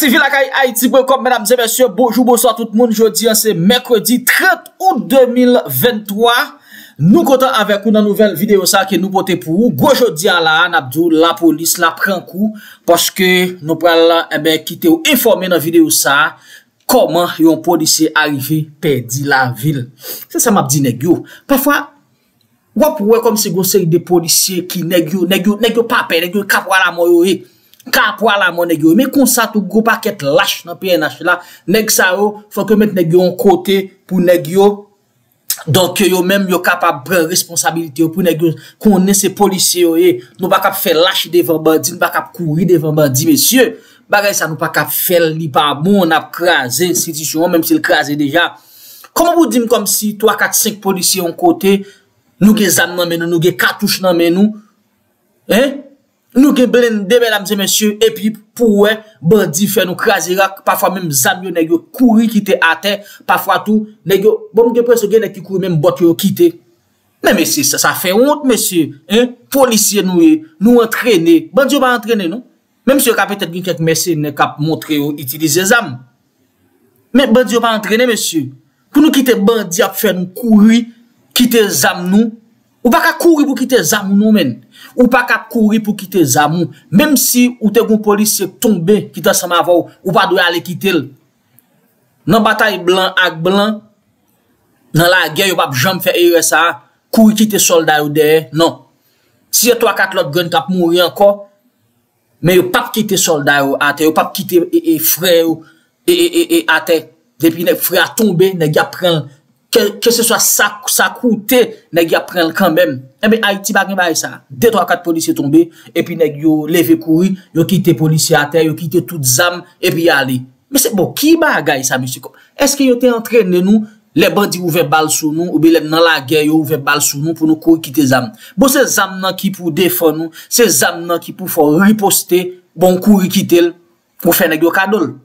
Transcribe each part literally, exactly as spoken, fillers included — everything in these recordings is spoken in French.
C'est Villa Kai Haïti, comme mesdames et messieurs, bonjour, bonsoir tout le monde. Jeudi, c'est mercredi trente août deux mille vingt-trois. Nous comptons avec vous dans une nouvelle vidéo ça que nous portons pour vous. Gros jeudi à la Nabdou, la police la prend coup parce que nous prenons eh ben quitter ou informer dans la vidéo ça. Comment yon policier arrivé perdu la ville? C'est ça m'a dit nèg yo. Parfois, wap wè comme si gon série de policiers qui nèg yo, nèg yo, nèg yo pa pè, nèg yo kapwa la mort yo, kapwa la mort nèg yo. Mais kon sa tout gros paquet lâche dans P N H là, nèg sa yo, faut que mettre nèg yo en côté pour nèg yo. Donc yo même yo capable prendre responsabilité pour nèg yo connait ces policiers yo, nous pas cap faire lâche devant bandi, nous pas cap courir devant bandi messieurs. Bagay ça nous pas cap faire li pas bon, on a crasé institution même s'il crasé déjà. Comment vous dites comme si trois quatre cinq policiers ont côté, nous gè zam nan men nou, nous gè cartouche nan men nou, hein? Nous gè blindé mesdames et messieurs et puis pour ouais bandi fait nous craser parfois même zam yo nèg yo courir quitter à terre, parfois tout nèg yo bon gè presque nèg qui courir même bot yo quitter. Mais messieurs ça, ça fait honte messieurs, hein? Policiers nous nous entraîner, bandi yo pas entraîner non? Même si vous avez peut-être quelques mercenaires qui ont montré ou utilisé des armes. Mais les bandits ne sont pas entraînés, monsieur. Pour nous quitter les bandits, pour faire nous courir, quitter les armes, nous. Ou pas courir pour quitter les armes, nous, même. Ou pas courir pour quitter les armes. Même si vous avez un policier tombé, qui est ensemble avec vous, ou pas doit aller quitter. Dans la bataille blanc avec blanc, dans la guerre, vous ne pouvez jamais faire R S A, courir quitter les soldats ou derrière. Non. Si vous avez trois quatre autres grenades qui mourent encore, mais yo pas quitter soldat yo à terre, yo pas quitter et, et frère et et et à terre. Depuis les frères tombé, nèg y a prend que, que ce soit ça ça coûté, nèg y a prend quand même. Eh ben Haïti pas gen bail ça. deux trois quatre policiers tombés et puis nèg yo levé courir, yo quitté policiers à terre, yo quitté toutes zam et puis aller. Mais c'est bon, qui bagaille ça monsieur? Est-ce que yo t'es entraîné nous les bandits ouvert balle sur nous ou bien dans la guerre yo ouvert balle sur nous pour nous courir quitter zam? Bon c'est zam nan qui pour défendre nous, c'est zam nan qui pour faire riposter, bon courir quitter pour faire nèg yo kadol.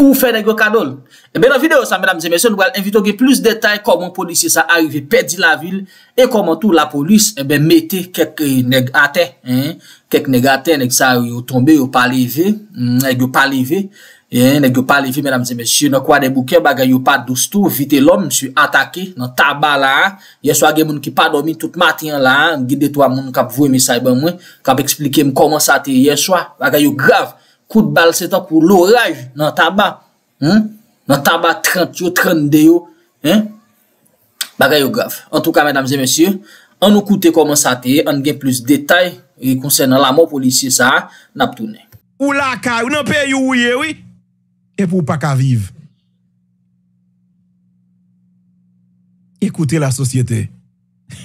Ou faire nèg yo kadol. Et bien dans vidéo ça mesdames et messieurs nous allons inviter plus de détails comment policier ça arrivé perdu la ville et comment tout la police et ben mettait quelques nèg à terre, hein, quelques nèg à terre nèg ça yo tombé yo pas levé, nèg yo pas levé. Et nèg yo pas levé mesdames et messieurs dans quoi des bouquets bagay yo pas douce tout vite l'homme sur attaqué dans tabac là hier soir gen moun ki pas dormi tout matin là guide trois moun k'ap voyer message ban moi k'ap expliquer me comment ça té hier soir bagay yo grave coup de balle c'est temps pour l'orage dans tabac hein dans tabac trente yo trente-deux yo hein bagay yo grave en tout cas mesdames et messieurs on nous écoute comment ça té on gen plus détails concernant la mort policier ça n'a tourné ou la ka ou nan pays ou oui. Et pour pas qu'à vivre. Écoutez la société.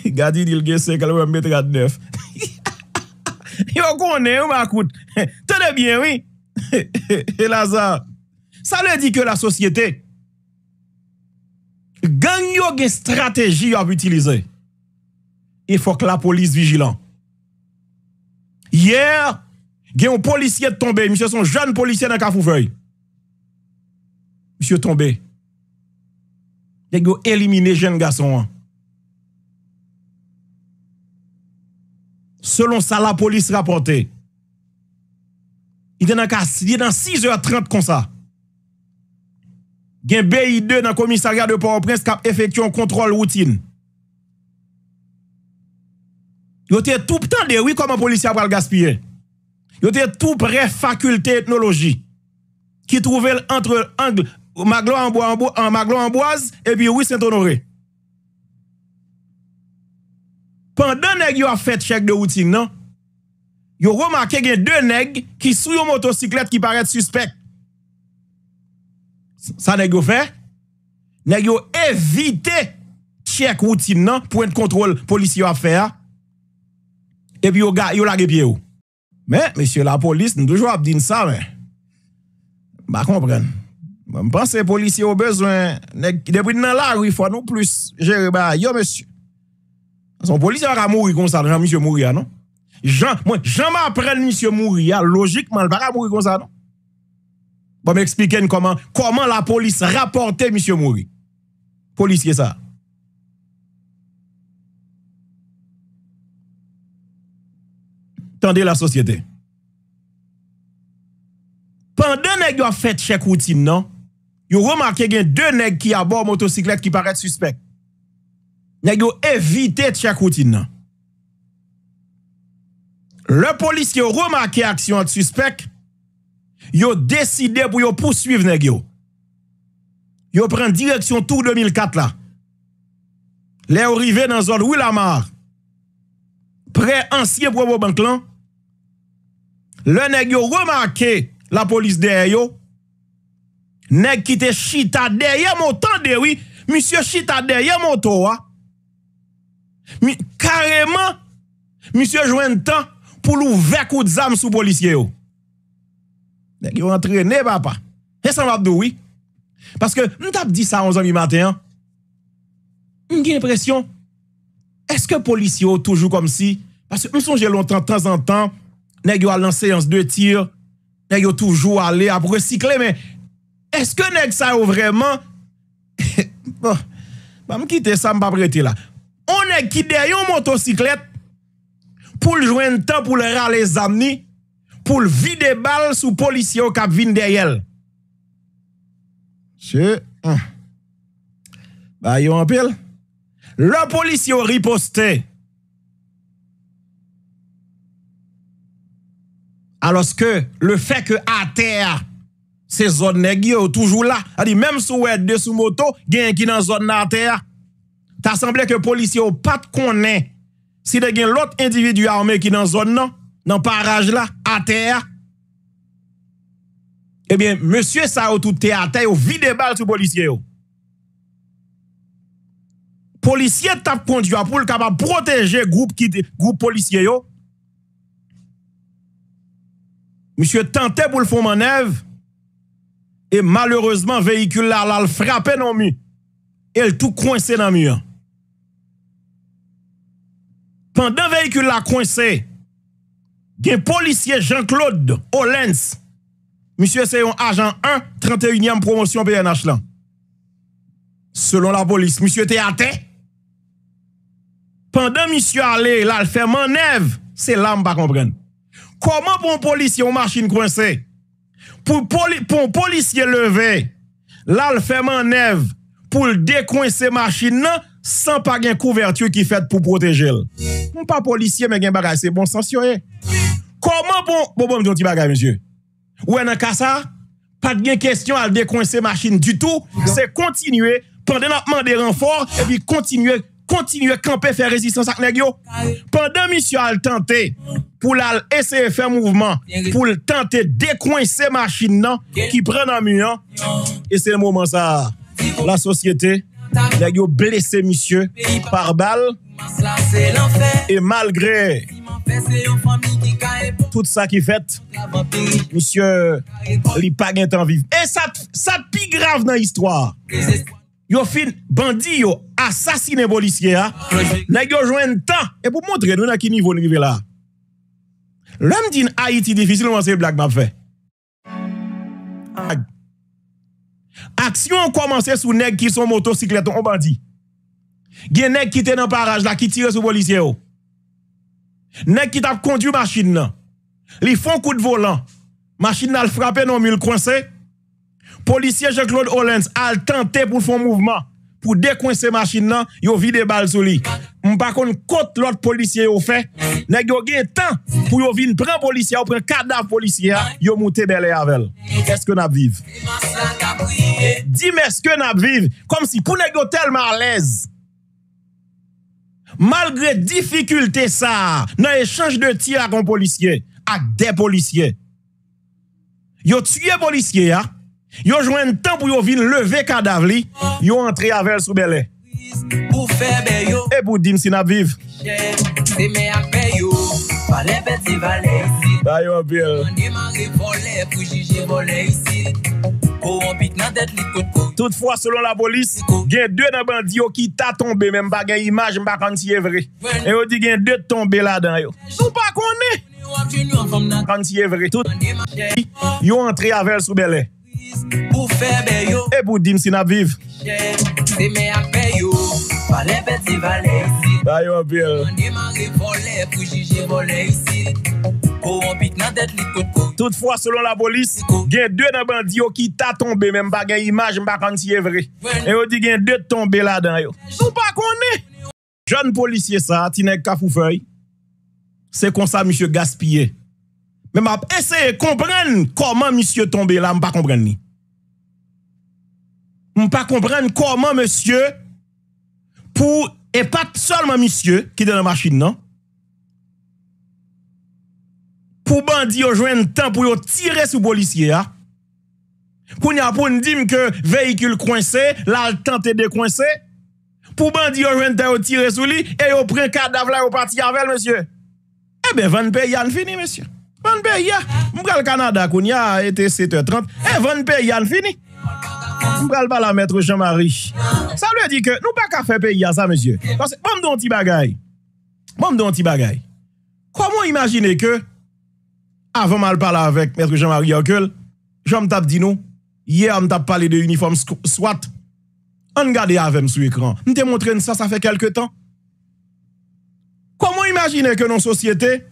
Gadi dit que c'est qu'elle va mettre trente-neuf. Yo connaît, on m'écoute. Tenez bien, oui. Et là, ça. Ça veut dire que la société gagne une stratégie à utiliser. Il faut que la police vigilante. Hier, il y a un policier tombé. Monsieur, son jeune policier dans Kafoufeuille. Monsieur tombé. Nèg yo éliminé jeune garçon. Selon ça, la police rapporté. Il est dans six heures trente comme ça. Gen B I deux dans le commissariat de Port-au-Prince qui a effectué un contrôle routine. Yo te tout temps de oui comment police a pral gaspiller. Yo te tout près faculté ethnologie qui trouvait entre angle Maglo-Anboise et puis oui Saint-Honoré. Pendant nèg yo a fait check de routine non, yo remarqué gen deux nèg qui sou yon motocyclette qui paraît suspect. Ça nèg yo fait, nèg yo éviter check routine non pour un contrôle policier a faire. Et puis yo yo lage pied yo. Mais monsieur la police nous toujours a dit ça mais bah comprendre. Je pense que les policiers ont besoin. Depuis dans la rue, il faut nous plus gérer. Yo, monsieur. Son policier va mourir comme ça. Jean, monsieur mourir, non? Jean, moi, Jean m'apprend, monsieur mourir. Logiquement, il ne va pas mourir comme ça, non? Bon, m'expliquez comment, comment la police rapportait monsieur mourir. Policier, ça. Tendez la société. pendant nèg yo a fait check routine non, yo remarqué gen deux nèg qui a bord motocyclette qui paraît suspect. Nèg yo éviter check routine non. Le policier remarqué action de suspect, yo décidé pour yo poursuivre nèg yo. Yo prend direction tour deux mille quatre là. Les arrivé dans zone Willamar. Près ancien Probo Bank là. Le nèg yo remarqué la police derrière yo. Nèg qui te chita derrière moto de oui, monsieur chita derrière moto a. Mi carrément monsieur joine temps pour l'ouvrir coup d'arme sous policier yo. Nèg yo entraîné papa. Et ça m'a dit oui. Parce que m'tap dit ça onze heures du matin. J'ai l'impression est-ce que policiers toujours comme si parce que me songe longtemps de temps en temps nèg yo a lancé séance de tir nèg yo toujours aller à recycler mais est-ce que nèg ça vraiment bon bah me quitter ça me pas prêter là on est qui derrière une motocyclette pour le joindre temps pour le râler zamni pour le vider balle sous policiers qui viennent derrière monsieur hein. Bah yo en pile. Le policier riposté. Alors que le fait que à terre, ces zones nèg yo toujours là, a dit même sous wè de sous moto, gen qui dans zone à terre, t'a semblé que policier ou pas connaît si de gen l'autre individu armé qui dans zone non, dans parage là, à terre. Eh bien, monsieur ça ou tout à terre, ou vide balle sur policier yo. Policier tap conduit pour le capable protéger groupe qui groupe policier yo. Monsieur tentait pour le faire manœuvre et malheureusement véhicule là la, la frappé dans mur et tout coincé dans mur. Pendant véhicule là coincé, gen policier Jean-Claude Ollens. Monsieur c'est un agent un trente et unième promotion P N H là. Selon la police, monsieur était à terre. Pendant monsieur allait là, il fait manœuvre, c'est là m'pas comprendre. Comment pour un policier une machine coincée pour poli, pour un policier levé, là il fait manœuvre pour décoincer machine sans pas gain couverture qui fait pour protéger. On pas policier mais gain bagage c'est bon sens. Comment pour bon bon petit bagage monsieur. Ou en cas ça, pas de question à décoincer machine du tout, c'est continuer pendant la demande des renforts et puis continuer continuer camper faire résistance à nèg yo pendant monsieur a tenté pour la essayer faire mouvement pour tenter décoincer machine nan qui prend en mur et c'est le moment ça la société nèg yo blessé monsieur par balle et malgré tout ça qui fait monsieur li pa gen tan vivre et ça ça pi grave dans l'histoire. Yo fin bandi yo assassiné policier a nèg yo joine temps et pour montrer nous dans qui niveau rive là l'homme dit Haïti difficilement c'est blague m'a fait action commencé sous nèg qui sont motocyclette on bandi gen nèg qui té dans parage là qui tire sur policier yo nèg qui t'a conduit machine là li font coup de volant machine a frappé non mule coincé. Policier Jean-Claude Ollens a tenté pour faire mouvement pour décoincer machine là, yo vide balle sur lui. On pas connait côté l'autre policier yo fait, nèg yo gen temps pour yo vinn prend policier, ou prend cadavre policier, yo monter belle avec. Est-ce que n'a vive? Dis-moi est-ce que n'a vive comme si pour nèg yo tellement à l'aise. Malgré difficulté ça, dans échange de tir avec un policier, avec des policiers. Yo tué policier a yo joine temps pour yo vinn lever cadavre li, yo entrer avec sous belé. Pour faire beyo et pour dire si n'a vive. C'est mes appels yo, pas les petits valets. Ba yo bien. On démarrer voler pour juger voler ici. Corrompit nan tête li côte. Toutefois selon la police, gen deux nan bandi yo qui t'a tombé même pas gen image, m'pa kan si vrai. Et yo dit gen deux tombé là-dedans yo. Ou pas connait. Kan si vrai tout. Yo entrer avec sous belé. pour faire bello. Et pour dire si n'a vive. C'est mes appels yo. Pas les petits valets ici. Bah yo bien. On démarre voler pour juger voler ici. Toutefois, selon la police, il y a deux bandits qui t'ont tombé, même pas une image, pas quand c'est vrai. Et on dit qu'il y a deux tombés là-dedans. Vous ne connaissez pas. Jeune policier, ça, Tinek Kafoufeuille, c'est comme ça, monsieur gaspillé. Mais je essayer de comprendre comment monsieur tombé là, je ne comprends pas. Je ne comprends pas comment monsieur, pour, et pas seulement monsieur qui est dans la machine, non? Pour bandit yo joindre temps pour yo tirer sur policier pour n'a pour dire que véhicule coincé là tenter de coincer pour bandit yo joindre temps yo tirer sur lui et yo prend cadavre là yo parti avec monsieur. Eh ben vingt pays an fini monsieur. vingt pays m'pral Canada kounya était sept heures trente et vingt pays an fini. M'pral pas la mettre Jean-Marie. Ça veut dire que nous pas qu'à faire pays ça monsieur. Parce que bon don petit bagay. Bon don petit bagay. Comment imaginer que avant mal parler avec maître Jean-Marie O'Connor, j'aime tape Dino. Hier, on tape parlé de uniforme SWAT. On regarde avec sur écran. On te montre ça, ça fait quelque temps. Comment imaginer que nos sociétés,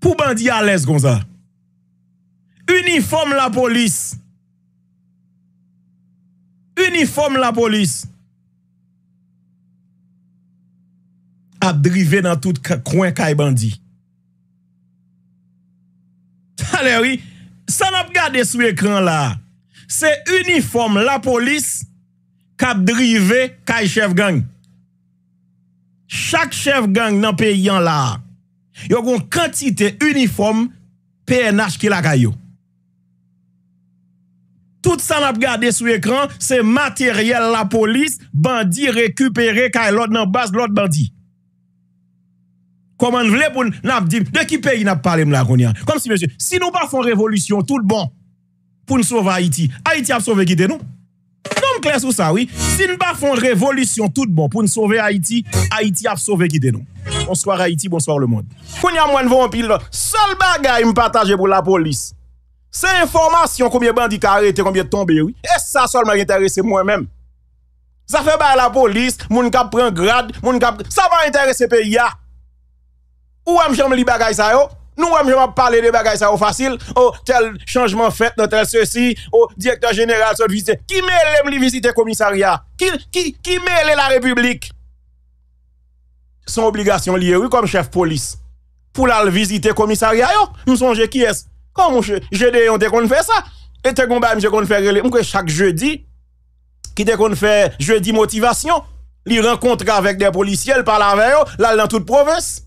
pour bandits à l'aise comme ça, uniforme la police, uniforme la police, a drivé dans tout coin caille bandit. Allez oui, ça n'a pas regardé sur l'écran là. C'est uniforme la police qui a drivé kay chef gang. Chaque chef gang dans pays là, il y a une quantité uniforme P N H qui la kayo. Tout ça n'a pas regardé sur l'écran, c'est matériel la police, bandit récupéré kay l'autre dans base l'autre bandit. Comment vous voulez pour nous dire de qui pays n'a parlé là qu'on y a? Comme si monsieur, si nous pas font révolution tout le bon pour nous sauver Haïti, Haïti a sauvé qui de nous? Non clair sur ça oui. Si nous pas font révolution tout le bon pour nous sauver Haïti, Haïti a sauvé qui de nous? Bonsoir Haïti, bonsoir le monde. Qu'on y a moins de vont pile seul bagage me partager pour la police. C'est information combien bandits arrêté, combien tombé oui. Et ça seulement intéresse moi-même. Ça fait pas la police, moun k'ap prend grade, moun k'ap ça va intéresser pays a. Ou am jam li bagay sa yo? Nous am jam parler de bagay sa yo facile. Oh, tel changement fait dans tel ceci. Oh, directeur général sort visite. Qui mêle li visite commissariat? Qui qui qui mêle la République? Son obligation liée oui comme chef police. Pour la visiter commissariat yo, nous songe qui est? Comment je je de on te kon fait ça? Et te kon ba monsieur kon fait relé. M'que chaque jeudi qui te kon fait jeudi motivation, li rencontre avec des policiers, parle avec yo, là dans toute province.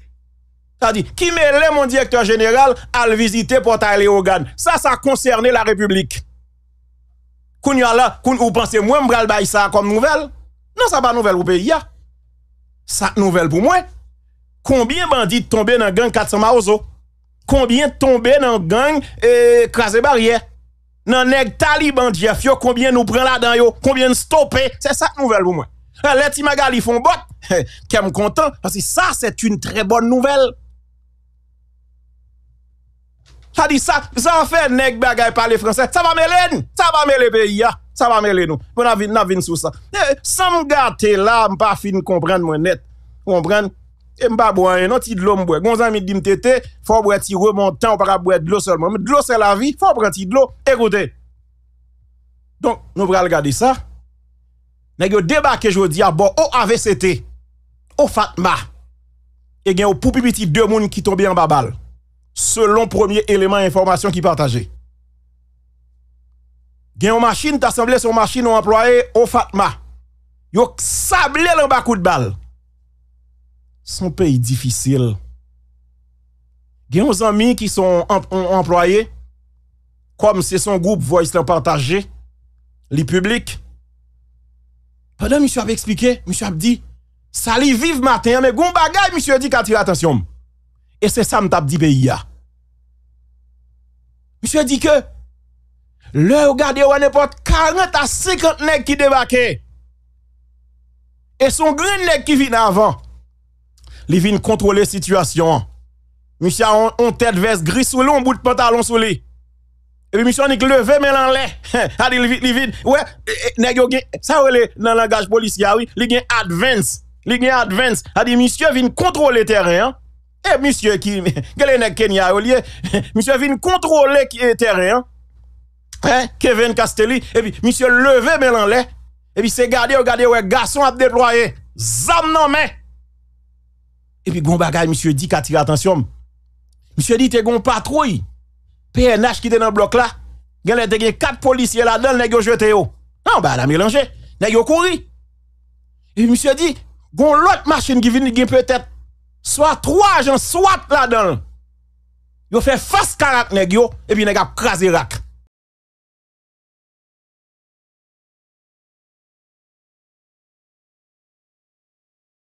Ça dit, qui mêle mon directeur général à le visiter pour aller au Gan. Ça, ça concernait la République. Qu'on y a là, qu'on ou pensez moi m'bral bay ça comme nouvelle? Non, ça pas nouvelle pour pays. Ça nouvelle pour moi. Combien bandits tombés dans gang quatre cents maozo? Combien tombés dans gang euh, crasé barrière? Dans nèg taliban Jeff yo, combien nous prend là-dedans yo? Combien stopper? C'est ça nouvelle pour moi. Les Timagali font bot. Qu'est-ce content parce que ça c'est une très bonne nouvelle. Ça dit ça, ça fait nèg bagay parler français. Ça va mêler, ça va mêler pays, ça va mêler nous. On a vinn, on a vinn sur ça. Sans me gâter là, m'pas fin comprendre moi net. Comprendre et m'pas boire non ti de l'eau m'boire. Gon ami dit m'tété, faut boire ti remontant, on pas boire de l'eau seulement. De l'eau c'est la vie, faut prendre ti de l'eau. Écoutez. Donc nous va regarder ça. Nèg yo débarqué jodi à bord au A V C T. Au Fatma. Et gen au poupi petit deux moun qui tombé en bas balle. Selon premier élément information qui partagé. Gen yon machine t'assemblé son machine ou employé au Fatma. Yo sablé l'en bas coup de balle. Son pays difficile. Gen yon amis qui sont employés comme c'est son groupe voice l'en partagé, li public. Pendant monsieur avait expliqué, monsieur a dit ça li vive matin mais gon bagay monsieur dit qu'a tirer attention. Et c'est ça m'tap dit pays a. Monsieur dit que le regardez ou n'importe quarante à cinquante nèg qui débarqué. Et son grand nèg qui vient avant. Li vient contrôler situation. Monsieur a on tête veste gris sous lui, on bout de pantalon sous lui. Et mission ni levé mais en l'air. Ah il vite vite. Ouais, nèg ça relé dans langage policier oui, li gen advance, li gen advance. A dit monsieur vient contrôler terrain. Eh monsieur qui quel nèg Kenya au lieu monsieur vient contrôler terrain. Hein Kevin Castelli et puis monsieur levé mais en l'air. Et puis c'est garder regarder ouais garçon a déployé. Zam non mais. Et puis gon bagay monsieur dit qu'a tiré attention. Monsieur dit t'es gon patrouille. P N H qui était dans le bloc là, il y a quatre policiers là-dedans, ils ont jeté. Non, bah, la mélangé. Ils ont couru. Et monsieur dit, il y a l'autre machine qui vient peut-être soit trois agents, soit là-dedans. Ils ont fait face à la et puis ils ont crasé rack.